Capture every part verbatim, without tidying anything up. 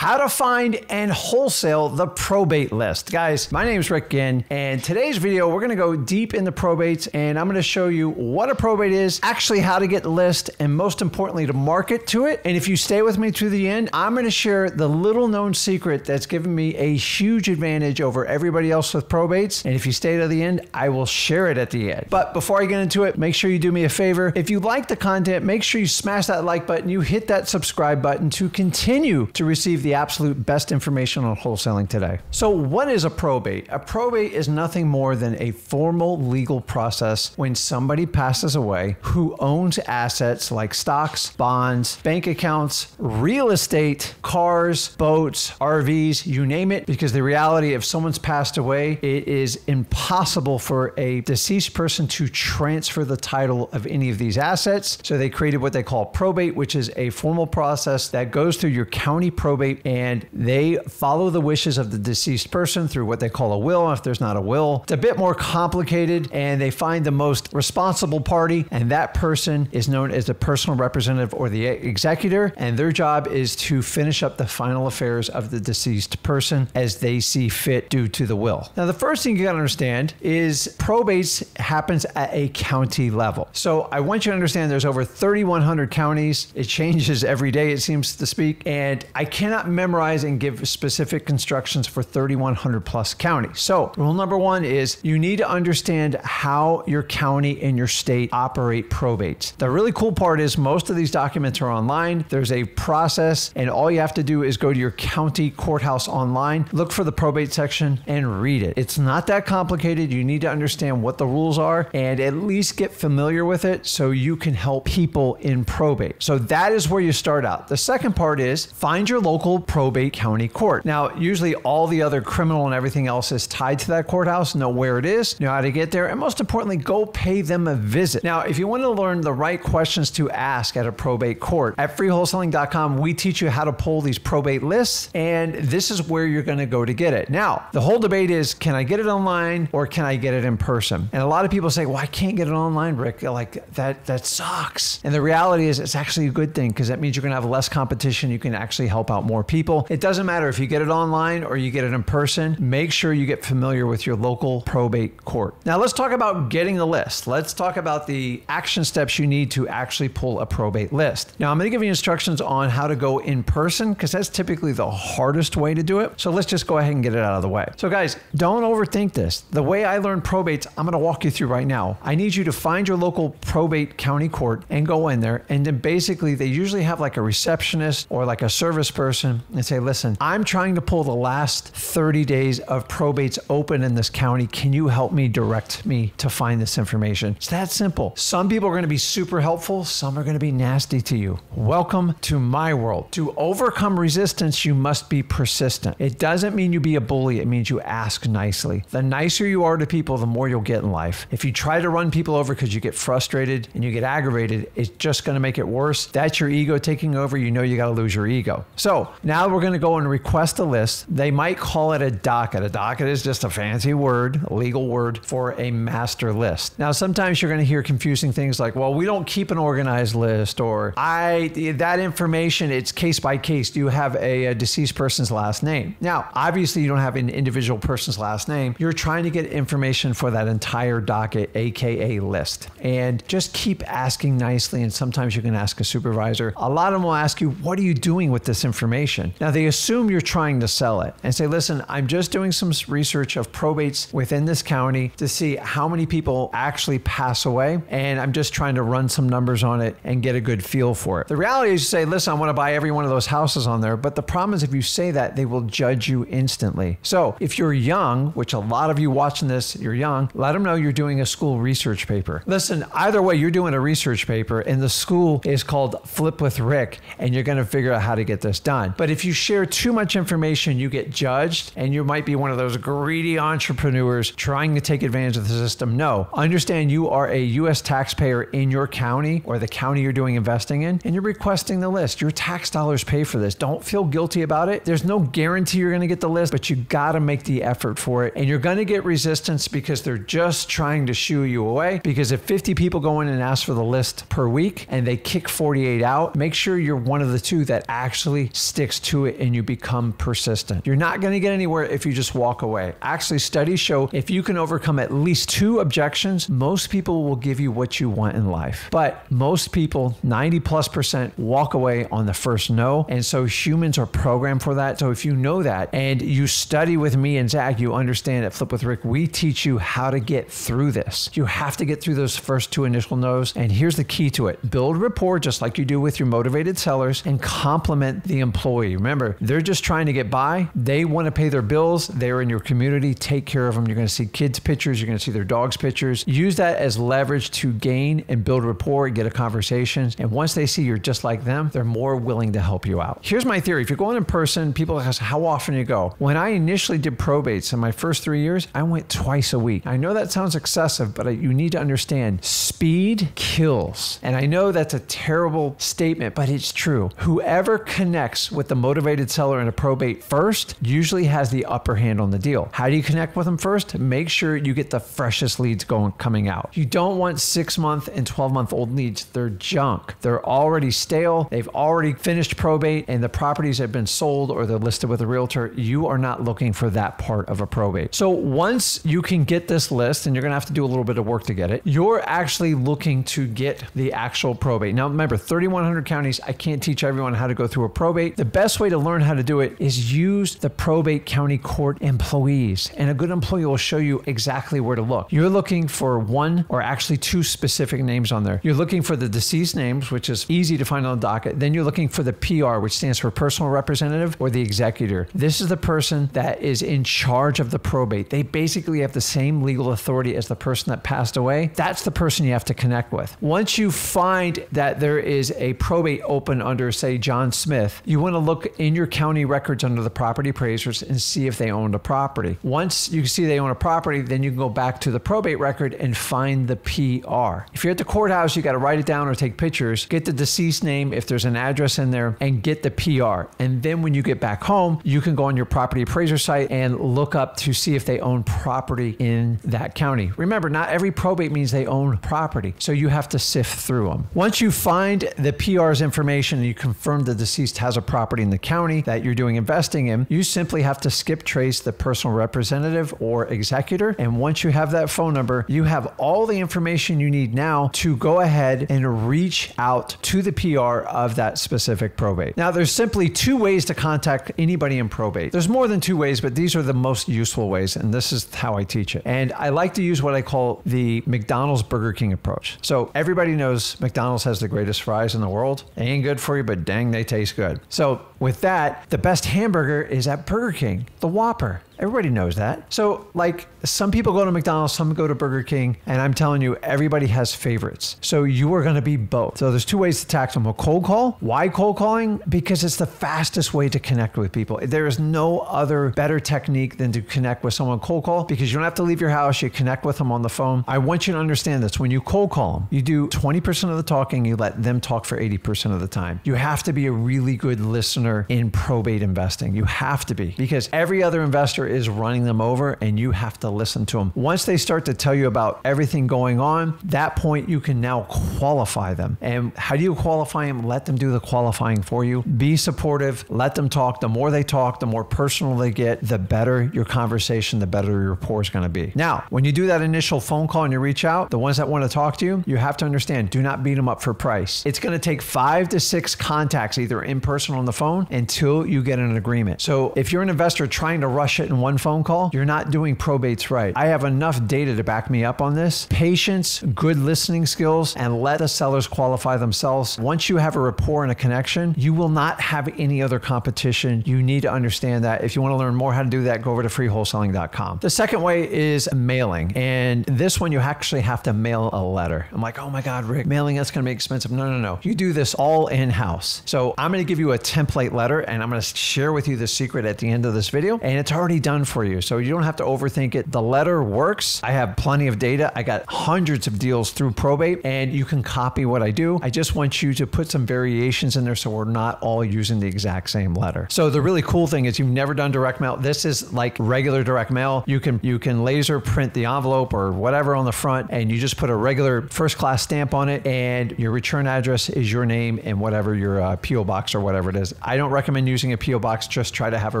How to find and wholesale the probate list. Guys, my name is Rick Ginn, and today's video, we're gonna go deep into probates, and I'm gonna show you what a probate is, actually how to get the list, and most importantly, to market to it. And if you stay with me to the end, I'm gonna share the little known secret that's given me a huge advantage over everybody else with probates. And if you stay to the end, I will share it at the end. But before I get into it, make sure you do me a favor. If you like the content, make sure you smash that like button, you hit that subscribe button to continue to receive the The absolute best information on wholesaling today. So what is a probate? A probate is nothing more than a formal legal process when somebody passes away who owns assets like stocks, bonds, bank accounts, real estate, cars, boats, R Vs, you name it, because the reality, if someone's passed away, it is impossible for a deceased person to transfer the title of any of these assets. So they created what they call probate, which is a formal process that goes through your county probate, and they follow the wishes of the deceased person through what they call a will. If there's not a will, it's a bit more complicated, and they find the most responsible party, and that person is known as the personal representative or the executor, and their job is to finish up the final affairs of the deceased person as they see fit due to the will. Now, the first thing you gotta understand is probates happens at a county level. So I want you to understand there's over thirty-one hundred counties. It changes every day, it seems to speak, and I cannot memorize and give specific instructions for thirty-one hundred plus counties. So rule number one is you need to understand how your county and your state operate probates. The really cool part is most of these documents are online. There's a process, and all you have to do is go to your county courthouse online, look for the probate section, and read it. It's not that complicated. You need to understand what the rules are and at least get familiar with it so you can help people in probate. So that is where you start out. The second part is find your local probate county court. Now, usually all the other criminal and everything else is tied to that courthouse. Know where it is, know how to get there, and most importantly, go pay them a visit. Now, if you want to learn the right questions to ask at a probate court, at free wholesaling dot com, we teach you how to pull these probate lists, and this is where you're going to go to get it. Now, the whole debate is, can I get it online or can I get it in person? And a lot of people say, well, I can't get it online, Rick. Like, that, that sucks. And the reality is it's actually a good thing because that means you're going to have less competition. You can actually help out more people. It doesn't matter if you get it online or you get it in person. Make sure you get familiar with your local probate court. Now let's talk about getting a list. Let's talk about the action steps you need to actually pull a probate list. Now I'm going to give you instructions on how to go in person because that's typically the hardest way to do it. So let's just go ahead and get it out of the way. So guys, don't overthink this. The way I learned probates, I'm going to walk you through right now. I need you to find your local probate county court and go in there. And then basically they usually have like a receptionist or like a service person, and say, listen, I'm trying to pull the last thirty days of probates open in this county. Can you help me direct me to find this information? It's that simple. Some people are going to be super helpful. Some are going to be nasty to you. Welcome to my world. To overcome resistance, you must be persistent. It doesn't mean you be a bully. It means you ask nicely. The nicer you are to people, the more you'll get in life. If you try to run people over because you get frustrated and you get aggravated, it's just going to make it worse. That's your ego taking over. You know, you got to lose your ego. So now we're going to go and request a list. They might call it a docket. A docket is just a fancy word, a legal word for a master list. Now, sometimes you're going to hear confusing things like, well, we don't keep an organized list, or I, that information, it's case by case. Do you have a, a deceased person's last name? Now, obviously you don't have an individual person's last name. You're trying to get information for that entire docket, A K A list, and just keep asking nicely. And sometimes you can ask a supervisor. A lot of them will ask you, what are you doing with this information? Now, they assume you're trying to sell it and say, listen, I'm just doing some research of probates within this county to see how many people actually pass away. And I'm just trying to run some numbers on it and get a good feel for it. The reality is you say, listen, I want to buy every one of those houses on there. But the problem is if you say that, they will judge you instantly. So if you're young, which a lot of you watching this, you're young, let them know you're doing a school research paper. Listen, either way, you're doing a research paper and the school is called Flip with Rick, and you're going to figure out how to get this done. But if you share too much information, you get judged, and you might be one of those greedy entrepreneurs trying to take advantage of the system. No, understand you are a U S taxpayer in your county or the county you're doing investing in, and you're requesting the list. Your tax dollars pay for this. Don't feel guilty about it. There's no guarantee you're going to get the list, but you got to make the effort for it. And you're going to get resistance because they're just trying to shoo you away. Because if fifty people go in and ask for the list per week and they kick forty-eight out, make sure you're one of the two that actually sticks sticks to it and you become persistent. You're not going to get anywhere if you just walk away. Actually, studies show if you can overcome at least two objections, most people will give you what you want in life. But most people, ninety plus percent, walk away on the first no. And so humans are programmed for that. So if you know that and you study with me and Zach, you understand at Flip with Rick, we teach you how to get through this. You have to get through those first two initial no's. And here's the key to it. Build rapport just like you do with your motivated sellers and compliment the employee. Remember, they're just trying to get by. They want to pay their bills. They're in your community. Take care of them. You're going to see kids' pictures. You're going to see their dogs' pictures. Use that as leverage to gain and build rapport and get a conversation. And once they see you're just like them, they're more willing to help you out. Here's my theory. If you're going in person, people ask how often you go. When I initially did probates in my first three years, I went twice a week. I know that sounds excessive, but you need to understand speed kills. And I know that's a terrible statement, but it's true. Whoever connects with the motivated seller in a probate first usually has the upper hand on the deal. How do you connect with them first? Make sure you get the freshest leads going coming out. You don't want six month and twelve month old leads. They're junk. They're already stale. They've already finished probate and the properties have been sold or they're listed with a realtor. You are not looking for that part of a probate. So once you can get this list, and you're going to have to do a little bit of work to get it, you're actually looking to get the actual probate. Now remember, thirty-one hundred counties, I can't teach everyone how to go through a probate. The best way to learn how to do it is use the probate county court employees, and a good employee will show you exactly where to look. You're looking for one or actually two specific names on there. You're looking for the deceased names, which is easy to find on the docket. Then you're looking for the P R, which stands for personal representative or the executor. This is the person that is in charge of the probate. They basically have the same legal authority as the person that passed away. That's the person you have to connect with. Once you find that there is a probate open under, say, John Smith, you want to look in your county records under the property appraisers and see if they owned a property. Once you see they own a property, then you can go back to the probate record and find the P R. If you're at the courthouse, you got to write it down or take pictures, get the deceased name if there's an address in there, and get the P R. And then when you get back home, you can go on your property appraiser site and look up to see if they own property in that county. Remember, not every probate means they own property, so you have to sift through them. Once you find the P R's information and you confirm the deceased has a property in the county that you're doing investing in, you simply have to skip trace the personal representative or executor. And once you have that phone number, you have all the information you need now to go ahead and reach out to the P R of that specific probate. Now, there's simply two ways to contact anybody in probate. There's more than two ways, but these are the most useful ways, and this is how I teach it. And I like to use what I call the McDonald's Burger King approach. So everybody knows McDonald's has the greatest fries in the world. They ain't good for you, but dang, they taste good. So with that, the best hamburger is at Burger King, the Whopper. Everybody knows that. So like some people go to McDonald's, some go to Burger King, and I'm telling you, everybody has favorites. So you are gonna be both. So there's two ways to tackle them. A cold call. Why cold calling? Because it's the fastest way to connect with people. There is no other better technique than to connect with someone cold call, because you don't have to leave your house. You connect with them on the phone. I want you to understand this. When you cold call them, you do twenty percent of the talking, you let them talk for eighty percent of the time. You have to be a really good listener in probate investing. You have to be, because every other investor is running them over and you have to listen to them. Once they start to tell you about everything going on, that point you can now qualify them. And how do you qualify them? Let them do the qualifying for you. Be supportive, let them talk. The more they talk, the more personal they get, the better your conversation, the better your rapport is going to be. Now, when you do that initial phone call and you reach out, the ones that want to talk to you, you have to understand, do not beat them up for price. It's going to take five to six contacts, either in person or on the phone, until you get an agreement. So if you're an investor trying to rush it in one phone call, you're not doing probates right. I have enough data to back me up on this. Patience, good listening skills, and let the sellers qualify themselves. Once you have a rapport and a connection, you will not have any other competition. You need to understand that. If you want to learn more how to do that, go over to free wholesaling dot com. The second way is mailing. And this one, you actually have to mail a letter. I'm like, oh my God, Rick, mailing, that's going to be expensive. No, no, no. You do this all in-house. So I'm going to give you a template letter, and I'm going to share with you the secret at the end of this video. And it's already done for you. So you don't have to overthink it. The letter works. I have plenty of data. I got hundreds of deals through probate, and you can copy what I do. I just want you to put some variations in there so we're not all using the exact same letter. So the really cool thing is you've never done direct mail. This is like regular direct mail. You can, you can laser print the envelope or whatever on the front, and you just put a regular first class stamp on it, and your return address is your name and whatever your uh, P O box or whatever it is. I don't recommend using a P O box. Just try to have a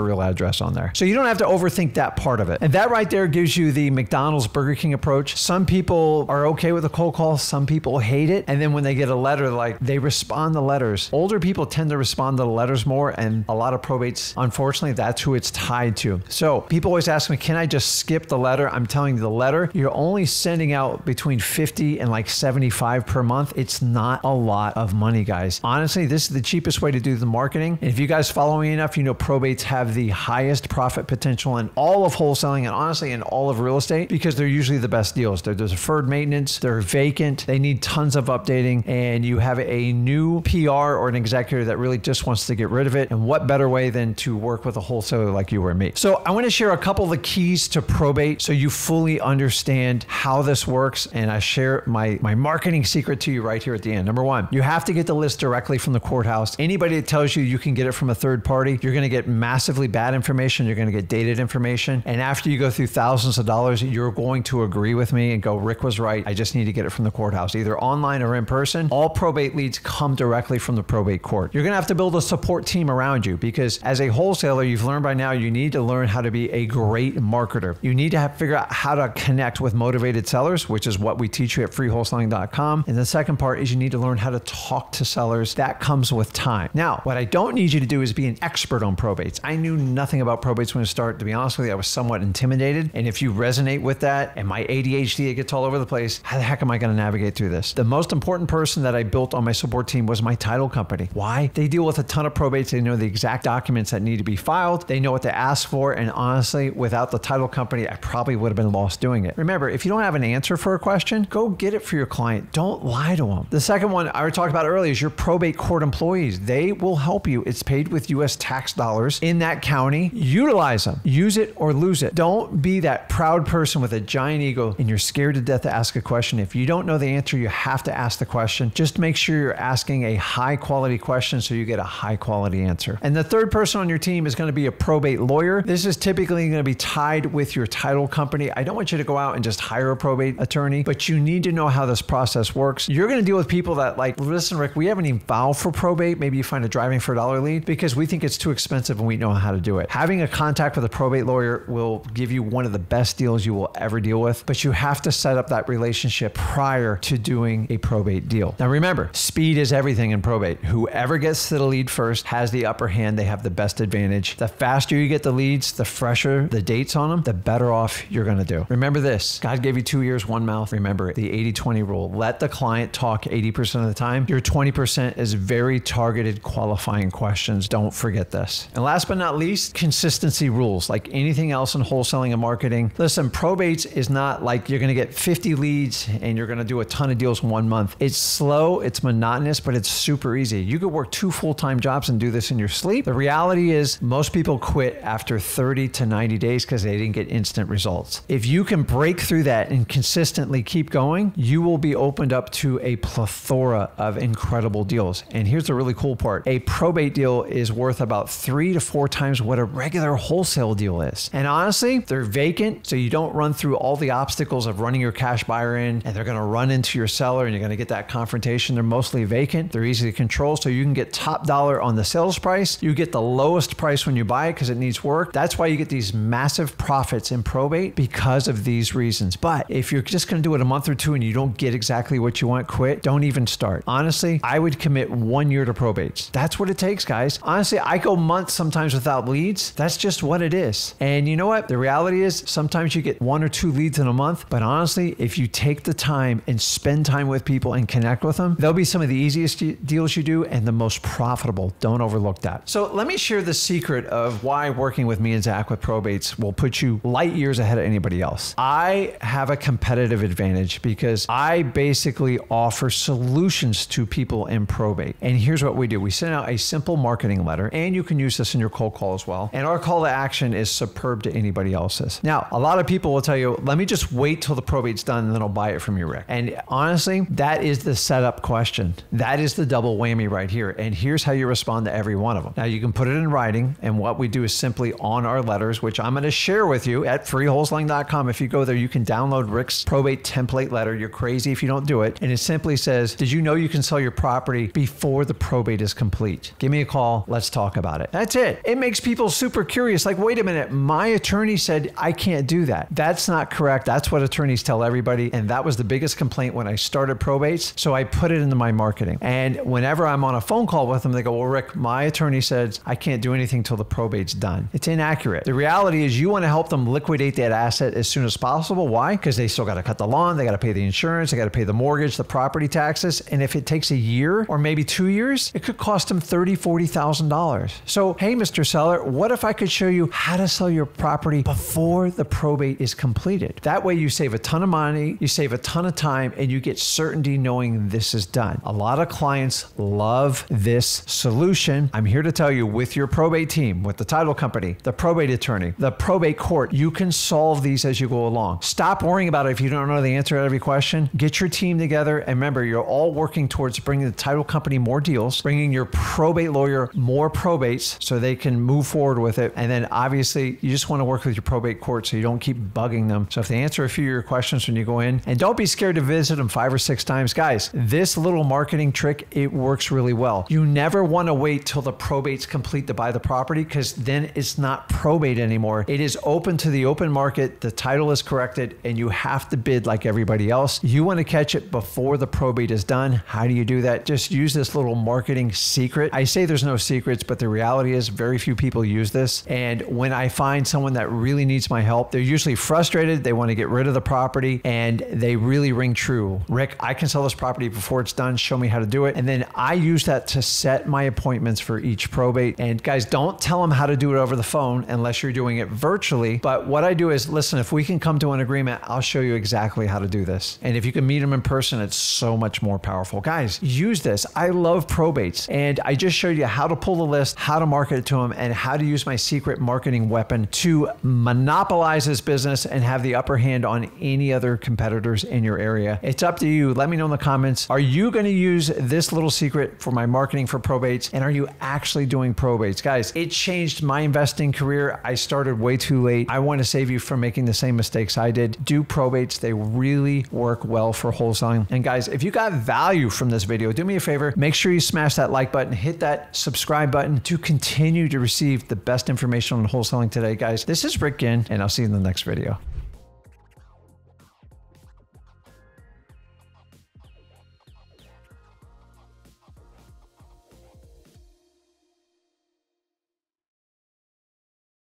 real address on there. So you don't have to overthink that part of it. And that right there gives you the McDonald's, Burger King approach. Some people are okay with a cold call. Some people hate it. And then when they get a letter, like they respond to letters. Older people tend to respond to the letters more. And a lot of probates, unfortunately, that's who it's tied to. So people always ask me, can I just skip the letter? I'm telling you, the letter, you're only sending out between fifty and like seventy-five per month. It's not a lot of money, guys. Honestly, this is the cheapest way to do the marketing. And if you guys follow me enough, you know probates have the highest profit potential in all of wholesaling, and honestly in all of real estate, because they're usually the best deals. They're deferred maintenance, they're vacant, they need tons of updating, and you have a new P R or an executor that really just wants to get rid of it. And what better way than to work with a wholesaler like you or me? So I want to share a couple of the keys to probate so you fully understand how this works, and I share my, my marketing secret to you right here at the end. Number one, you have to get the list directly from the courthouse. Anybody that tells you you can get it from a third party, you're going to get massively bad information. You're going to get dated information. And after you go through thousands of dollars, you're going to agree with me and go, Rick was right. I just need to get it from the courthouse, either online or in person. All probate leads come directly from the probate court. You're going to have to build a support team around you, because as a wholesaler, you've learned by now, you need to learn how to be a great marketer. You need to have, figure out how to connect with motivated sellers, which is what we teach you at free wholesaling dot com. And the second part is you need to learn how to talk to sellers. That comes with time. Now, what I don't need you to do is be an expert on probates. I knew nothing about probates when I started. To be honest with you, I was somewhat intimidated. And if you resonate with that, and my A D H D, it gets all over the place, how the heck am I going to navigate through this? The most important person that I built on my support team was my title company. Why? They deal with a ton of probates. They know the exact documents that need to be filed. They know what to ask for. And honestly, without the title company, I probably would have been lost doing it. Remember, if you don't have an answer for a question, go get it for your client. Don't lie to them. The second one I already talked about earlier is your probate court employees. They will help you. It's paid with U S tax dollars in that county. Utilize them. Use it or lose it. Don't be that proud person with a giant ego and you're scared to death to ask a question. If you don't know the answer, you have to ask the question. Just make sure you're asking a high quality question so you get a high quality answer. And the third person on your team is going to be a probate lawyer. This is typically going to be tied with your title company. I don't want you to go out and just hire a probate attorney, but you need to know how this process works. You're going to deal with people that like, listen, Rick, we haven't even filed for probate. Maybe you find a driving for a dollar lead because we think it's too expensive and we know how to do it. Having a contact with a probate lawyer will give you one of the best deals you will ever deal with, but you have to set up that relationship prior to doing a probate deal. Now remember, speed is everything in probate. Whoever gets to the lead first has the upper hand. They have the best advantage. The faster you get the leads, the fresher the dates on them, the better off you're going to do. Remember this, God gave you two ears, one mouth. Remember the eighty twenty rule. Let the client talk eighty percent of the time. Your twenty percent is very targeted qualifying questions. Don't forget this. And last but not least, consistency rules. Like anything else in wholesaling and marketing, listen, probates is not like you're going to get fifty leads and you're going to do a ton of deals in one month. It's slow, it's monotonous, but it's super easy. You could work two full-time jobs and do this in your sleep. The reality is most people quit after thirty to ninety days because they didn't get instant results. If you can break through that and consistently keep going, you will be opened up to a plethora of incredible deals. And here's the really cool part. A probate deal is worth about three to four times what a regular wholesale deal is. And honestly, they're vacant, so you don't run through all the obstacles of running your cash buyer in, and they're going to run into your seller and you're going to get that confrontation. They're mostly vacant. They're easy to control, so you can get top dollar on the sales price. You get the lowest price when you buy it because it needs work. That's why you get these massive profits in probate because of these reasons. But if you're just going to do it a month or two and you don't get exactly what you want, quit. Don't even start. Honestly, I would commit one year to probates. That's what it takes, guys. Honestly, I go months sometimes without leads. That's just what it is. And you know what? The reality is sometimes you get one or two leads in a month, but honestly, if you take the time and spend time with people and connect with them, they'll be some of the easiest deals you do and the most profitable. Don't overlook that. So let me share the secret of why working with me and Zach with probates will put you light years ahead of anybody else. I have a competitive advantage because I basically offer solutions to people in probate. And here's what we do. We send out a simple marketing letter, and you can use this in your cold call as well. And our call to action is superb to anybody else's. Now, a lot of people will tell you, let me just wait till the probate's done and then I'll buy it from you, Rick. And honestly, that is the setup question. That is the double whammy right here. And here's how you respond to every one of them. Now you can put it in writing. And what we do is simply on our letters, which I'm going to share with you at free wholesaling dot com. If you go there, you can download Rick's probate template letter. You're crazy if you don't do it. And it simply says, did you know you can sell your property before the probate is complete? Give me me a call. Let's talk about it. That's it. It makes people super curious. Like, wait a minute, my attorney said I can't do that. That's not correct. That's what attorneys tell everybody. And that was the biggest complaint when I started probates. So I put it into my marketing. And whenever I'm on a phone call with them, they go, well, Rick, my attorney says I can't do anything till the probate's done. It's inaccurate. The reality is you want to help them liquidate that asset as soon as possible. Why? Because they still got to cut the lawn. They got to pay the insurance. They got to pay the mortgage, the property taxes. And if it takes a year or maybe two years, it could cost them thirty thousand dollars, forty thousand dollars. So, hey, Mister Seller, what if I could show you how to sell your property before the probate is completed? That way you save a ton of money, you save a ton of time, and you get certainty knowing this is done. A lot of clients love this solution. I'm here to tell you, with your probate team, with the title company, the probate attorney, the probate court, you can solve these as you go along. Stop worrying about it if you don't know the answer to every question. Get your team together, and remember, you're all working towards bringing the title company more deals, bringing your probate lawyer more probates so they can move forward with it. And then obviously you just want to work with your probate court so you don't keep bugging them. So if they answer a few of your questions when you go in, and don't be scared to visit them five or six times. Guys, this little marketing trick, it works really well. You never want to wait till the probate's complete to buy the property, because then it's not probate anymore. It is open to the open market. The title is corrected and you have to bid like everybody else. You want to catch it before the probate is done. How do you do that? Just use this little marketing secret. I say there's no secrets, but the reality is very few people use this. And when I find someone that really needs my help, they're usually frustrated. They want to get rid of the property and they really ring true. Rick, I can sell this property before it's done. Show me how to do it. And then I use that to set my appointments for each probate. And guys, don't tell them how to do it over the phone unless you're doing it virtually. But what I do is, listen, if we can come to an agreement, I'll show you exactly how to do this. And if you can meet them in person, it's so much more powerful. Guys, use this. I love probates. And I just showed you how to pull the list, how to market it to them, and how to use my secret marketing weapon to monopolize this business and have the upper hand on any other competitors in your area. It's up to you. Let me know in the comments. Are you going to use this little secret for my marketing for probates? And are you actually doing probates? Guys, it changed my investing career. I started way too late. I want to save you from making the same mistakes I did. Do probates. They really work well for wholesaling. And guys, if you got value from this video, do me a favor. Make sure you smash that like button, hit that subscribe button to continue to receive the best information on wholesaling today. Guys, this is Rick Ginn, and I'll see you in the next video.